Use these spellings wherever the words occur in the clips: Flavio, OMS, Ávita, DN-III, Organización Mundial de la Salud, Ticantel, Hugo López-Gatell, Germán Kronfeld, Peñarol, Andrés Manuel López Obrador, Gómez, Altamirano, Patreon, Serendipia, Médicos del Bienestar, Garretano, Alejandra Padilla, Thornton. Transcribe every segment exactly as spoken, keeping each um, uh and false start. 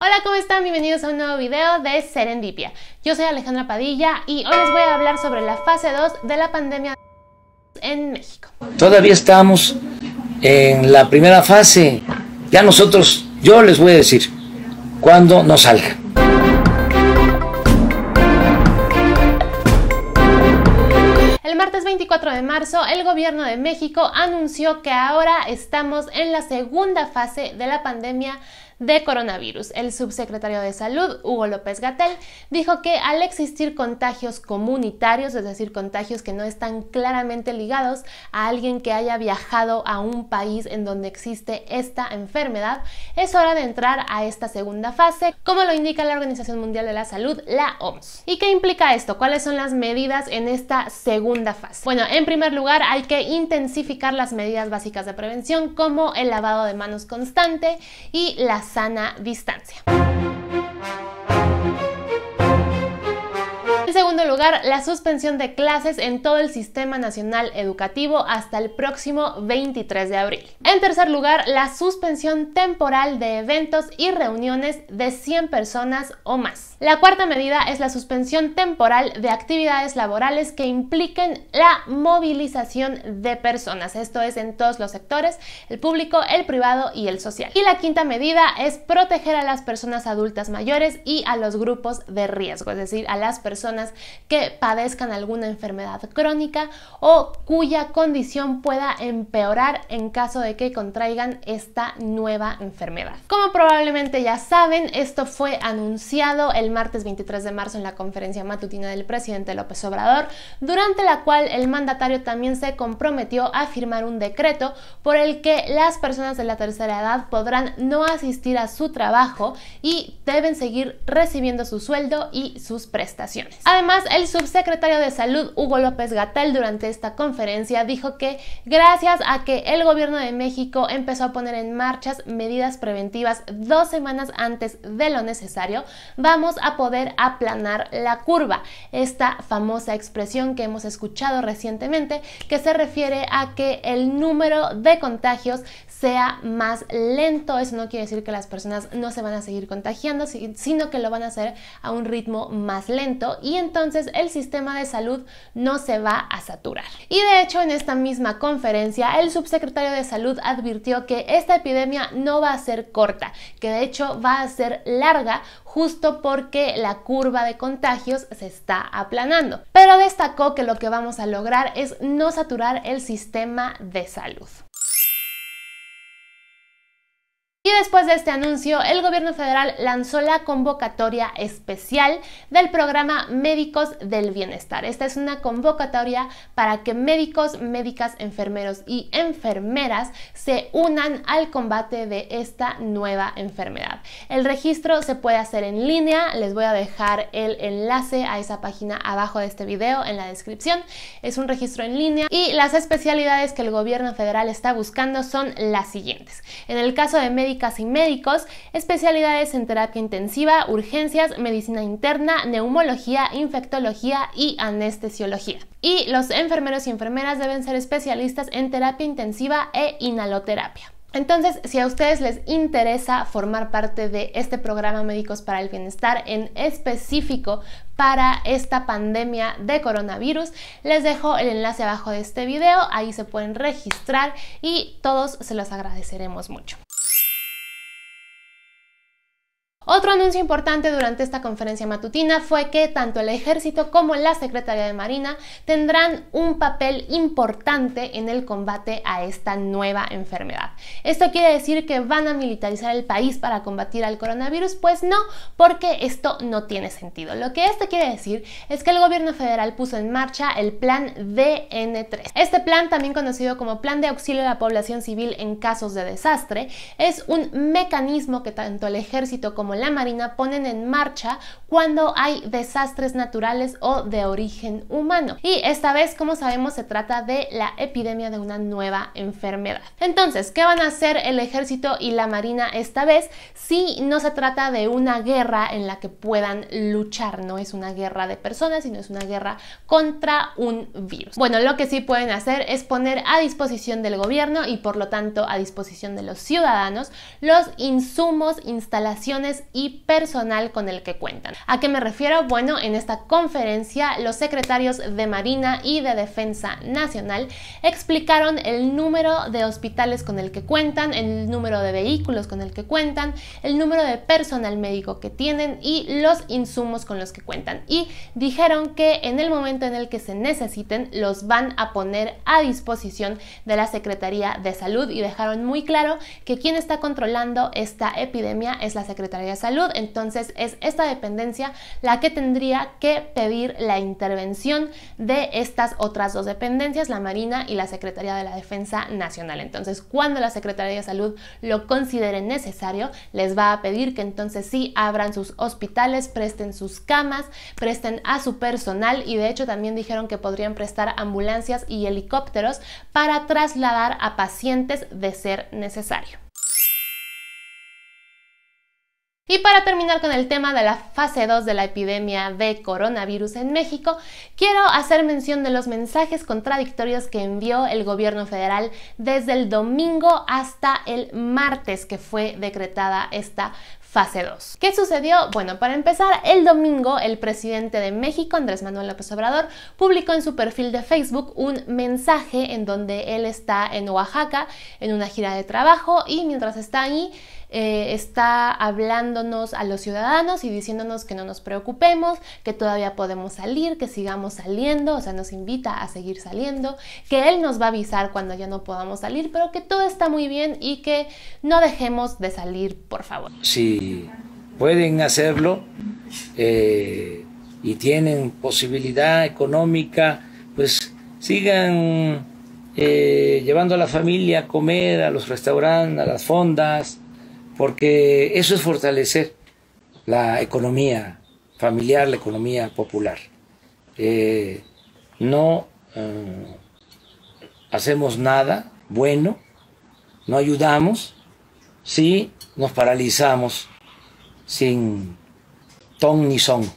Hola, ¿cómo están? Bienvenidos a un nuevo video de Serendipia. Yo soy Alejandra Padilla y hoy les voy a hablar sobre la fase dos de la pandemia en México. Todavía estamos en la primera fase. Ya nosotros, yo les voy a decir cuando no salga. veinticuatro de marzo, el gobierno de México anunció que ahora estamos en la segunda fase de la pandemia de coronavirus. El subsecretario de Salud, Hugo López-Gatell, dijo que al existir contagios comunitarios, es decir, contagios que no están claramente ligados a alguien que haya viajado a un país en donde existe esta enfermedad, es hora de entrar a esta segunda fase, como lo indica la Organización Mundial de la Salud, la O M S. ¿Y qué implica esto? ¿Cuáles son las medidas en esta segunda fase? Bueno, en primer lugar, hay que intensificar las medidas básicas de prevención, como el lavado de manos constante y la sana distancia. En segundo lugar, la suspensión de clases en todo el Sistema Nacional Educativo hasta el próximo veintitrés de abril. En tercer lugar, la suspensión temporal de eventos y reuniones de cien personas o más. La cuarta medida es la suspensión temporal de actividades laborales que impliquen la movilización de personas. Esto es en todos los sectores, el público, el privado y el social. Y la quinta medida es proteger a las personas adultas mayores y a los grupos de riesgo, es decir, a las personas que padezcan alguna enfermedad crónica o cuya condición pueda empeorar en caso de que contraigan esta nueva enfermedad. Como probablemente ya saben, esto fue anunciado el martes veintitrés de marzo en la conferencia matutina del presidente López Obrador, durante la cual el mandatario también se comprometió a firmar un decreto por el que las personas de la tercera edad podrán no asistir a su trabajo y deben seguir recibiendo su sueldo y sus prestaciones. Además, el subsecretario de Salud, Hugo López-Gatell, durante esta conferencia dijo que gracias a que el gobierno de México empezó a poner en marcha medidas preventivas dos semanas antes de lo necesario, vamos a poder aplanar la curva. Esta famosa expresión que hemos escuchado recientemente, que se refiere a que el número de contagios sea más lento. Eso no quiere decir que las personas no se van a seguir contagiando, sino que lo van a hacer a un ritmo más lento y entonces el sistema de salud no se va a saturar. Y de hecho, en esta misma conferencia, el subsecretario de Salud advirtió que esta epidemia no va a ser corta, que de hecho va a ser larga, justo porque la curva de contagios se está aplanando. Pero destacó que lo que vamos a lograr es no saturar el sistema de salud. Y después de este anuncio, el gobierno federal lanzó la convocatoria especial del programa Médicos del Bienestar. Esta es una convocatoria para que médicos, médicas, enfermeros y enfermeras se unan al combate de esta nueva enfermedad. El registro se puede hacer en línea. Les voy a dejar el enlace a esa página abajo de este video en la descripción. Es un registro en línea y las especialidades que el gobierno federal está buscando son las siguientes. En el caso de médicos y médicos, especialidades en terapia intensiva, urgencias, medicina interna, neumología, infectología y anestesiología. Y los enfermeros y enfermeras deben ser especialistas en terapia intensiva e inhaloterapia. Entonces, si a ustedes les interesa formar parte de este programa Médicos para el Bienestar, en específico para esta pandemia de coronavirus, les dejo el enlace abajo de este video. Ahí se pueden registrar y todos se los agradeceremos mucho. Otro anuncio importante durante esta conferencia matutina fue que tanto el Ejército como la Secretaría de Marina tendrán un papel importante en el combate a esta nueva enfermedad. ¿Esto quiere decir que van a militarizar el país para combatir al coronavirus? Pues no, porque esto no tiene sentido. Lo que esto quiere decir es que el gobierno federal puso en marcha el plan D N tres. Este plan, también conocido como Plan de Auxilio a la Población Civil en Casos de Desastre, es un mecanismo que tanto el Ejército como la Marina ponen en marcha cuando hay desastres naturales o de origen humano. Y esta vez, como sabemos, se trata de la epidemia de una nueva enfermedad. Entonces, ¿qué van a hacer el Ejército y la Marina esta vez si no se trata de una guerra en la que puedan luchar? No es una guerra de personas, sino es una guerra contra un virus. Bueno, lo que sí pueden hacer es poner a disposición del gobierno y por lo tanto a disposición de los ciudadanos los insumos, instalaciones y personal con el que cuentan. ¿A qué me refiero? Bueno, en esta conferencia los secretarios de Marina y de Defensa Nacional explicaron el número de hospitales con el que cuentan, el número de vehículos con el que cuentan, el número de personal médico que tienen y los insumos con los que cuentan, y dijeron que en el momento en el que se necesiten los van a poner a disposición de la Secretaría de Salud, y dejaron muy claro que quien está controlando esta epidemia es la Secretaría de Salud. Entonces es esta dependencia la que tendría que pedir la intervención de estas otras dos dependencias, la Marina y la Secretaría de la Defensa Nacional. Entonces, cuando la Secretaría de Salud lo considere necesario, les va a pedir que entonces sí abran sus hospitales, presten sus camas, presten a su personal, y de hecho también dijeron que podrían prestar ambulancias y helicópteros para trasladar a pacientes de ser necesario. Y para terminar con el tema de la fase dos de la epidemia de coronavirus en México, quiero hacer mención de los mensajes contradictorios que envió el gobierno federal desde el domingo hasta el martes que fue decretada esta fase dos. ¿Qué sucedió? Bueno, para empezar, el domingo el presidente de México, Andrés Manuel López Obrador, publicó en su perfil de Facebook un mensaje en donde él está en Oaxaca en una gira de trabajo, y mientras está ahí eh, está hablándonos a los ciudadanos y diciéndonos que no nos preocupemos, que todavía podemos salir, que sigamos saliendo, o sea, nos invita a seguir saliendo, que él nos va a avisar cuando ya no podamos salir, pero que todo está muy bien y que no dejemos de salir, por favor. Sí. Pueden hacerlo eh, y tienen posibilidad económica, pues sigan eh, llevando a la familia a comer, a los restaurantes, a las fondas, porque eso es fortalecer la economía familiar, la economía popular. Eh, no eh, hacemos nada bueno, no ayudamos, sí. Nos paralizamos sin ton ni son,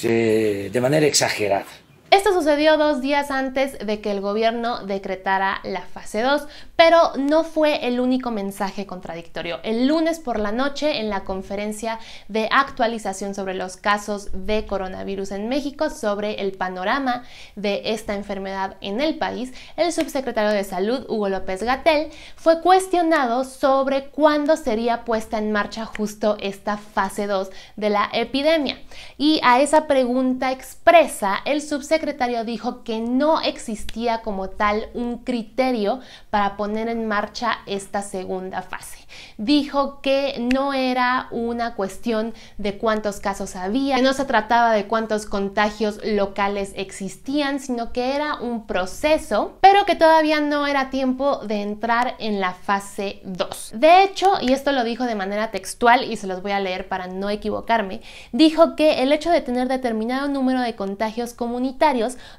de, de manera exagerada. Esto sucedió dos días antes de que el gobierno decretara la fase dos, pero no fue el único mensaje contradictorio. El lunes por la noche, en la conferencia de actualización sobre los casos de coronavirus en México, sobre el panorama de esta enfermedad en el país, el subsecretario de Salud, Hugo López-Gatell, fue cuestionado sobre cuándo sería puesta en marcha justo esta fase dos de la epidemia. Y a esa pregunta expresa, el subsecretario El secretario dijo que no existía como tal un criterio para poner en marcha esta segunda fase. Dijo que no era una cuestión de cuántos casos había, que no se trataba de cuántos contagios locales existían, sino que era un proceso, pero que todavía no era tiempo de entrar en la fase dos. De hecho, y esto lo dijo de manera textual y se los voy a leer para no equivocarme, dijo que el hecho de tener determinado número de contagios comunitarios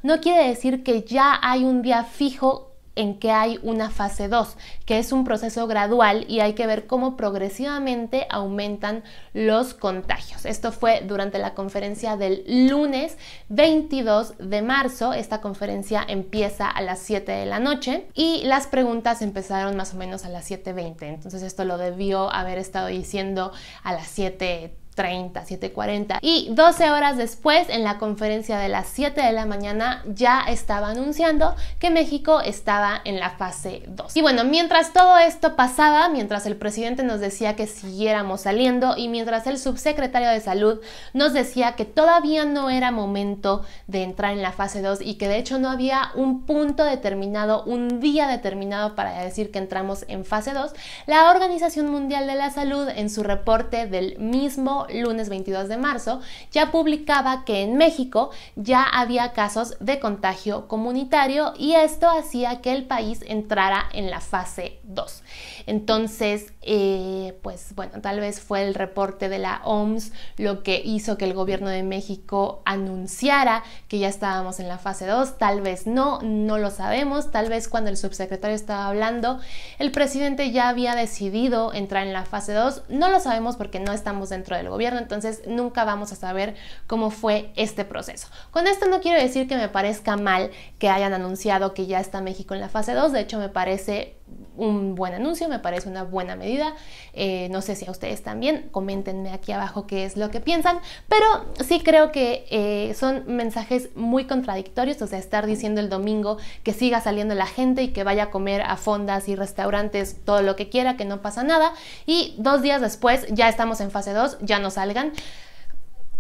no quiere decir que ya hay un día fijo en que hay una fase dos, que es un proceso gradual y hay que ver cómo progresivamente aumentan los contagios. Esto fue durante la conferencia del lunes veintidós de marzo. Esta conferencia empieza a las siete de la noche y las preguntas empezaron más o menos a las siete veinte. Entonces esto lo debió haber estado diciendo a las siete treinta, siete cuarenta, y doce horas después, en la conferencia de las siete de la mañana, ya estaba anunciando que México estaba en la fase dos. Y bueno, mientras todo esto pasaba, mientras el presidente nos decía que siguiéramos saliendo y mientras el subsecretario de Salud nos decía que todavía no era momento de entrar en la fase dos y que de hecho no había un punto determinado, un día determinado para decir que entramos en fase dos, la Organización Mundial de la Salud, en su reporte del mismo lunes veintidós de marzo, ya publicaba que en México ya había casos de contagio comunitario, y esto hacía que el país entrara en la fase dos. Entonces, eh, pues bueno, tal vez fue el reporte de la O M S lo que hizo que el gobierno de México anunciara que ya estábamos en la fase dos, tal vez no, no lo sabemos, tal vez cuando el subsecretario estaba hablando, el presidente ya había decidido entrar en la fase dos, no lo sabemos porque no estamos dentro del gobierno. Entonces nunca vamos a saber cómo fue este proceso. Con esto no quiero decir que me parezca mal que hayan anunciado que ya está México en la fase dos, de hecho me parece un buen anuncio, me me parece una buena medida. Eh, no sé si a ustedes también, coméntenme aquí abajo qué es lo que piensan, pero sí creo que eh, son mensajes muy contradictorios, o sea, estar diciendo el domingo que siga saliendo la gente y que vaya a comer a fondas y restaurantes todo lo que quiera, que no pasa nada, y dos días después ya estamos en fase dos, ya no salgan.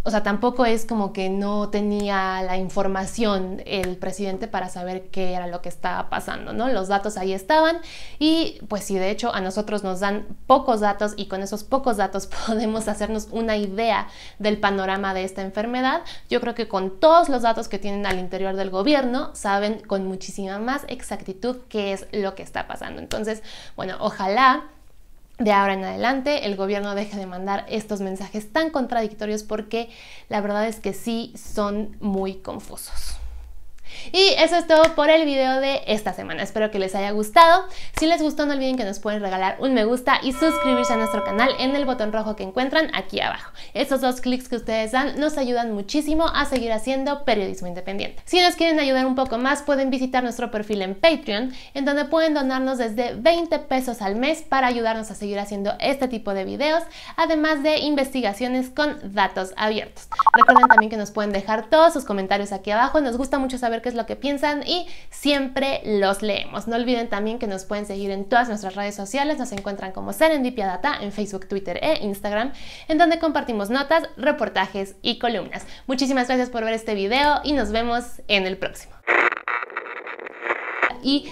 O sea, tampoco es como que no tenía la información el presidente para saber qué era lo que estaba pasando, ¿no? Los datos ahí estaban y pues sí, de hecho a nosotros nos dan pocos datos y con esos pocos datos podemos hacernos una idea del panorama de esta enfermedad. Yo creo que con todos los datos que tienen al interior del gobierno saben con muchísima más exactitud qué es lo que está pasando. Entonces, bueno, ojalá de ahora en adelante el gobierno deje de mandar estos mensajes tan contradictorios, porque la verdad es que sí son muy confusos. Y eso es todo por el video de esta semana. Espero que les haya gustado. Si les gustó, no olviden que nos pueden regalar un me gusta y suscribirse a nuestro canal en el botón rojo que encuentran aquí abajo. Estos dos clics que ustedes dan nos ayudan muchísimo a seguir haciendo periodismo independiente. Si nos quieren ayudar un poco más, pueden visitar nuestro perfil en Patreon, en donde pueden donarnos desde veinte pesos al mes para ayudarnos a seguir haciendo este tipo de videos, además de investigaciones con datos abiertos. Recuerden también que nos pueden dejar todos sus comentarios aquí abajo. Nos gusta mucho saber qué es lo que piensan y siempre los leemos. No olviden también que nos pueden seguir en todas nuestras redes sociales. Nos encuentran como Serendipia Data en Facebook, Twitter e Instagram, en donde compartimos notas, reportajes y columnas. Muchísimas gracias por ver este video y nos vemos en el próximo. Y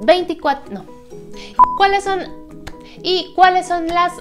veinticuatro... no. ¿Cuáles son... y cuáles son las...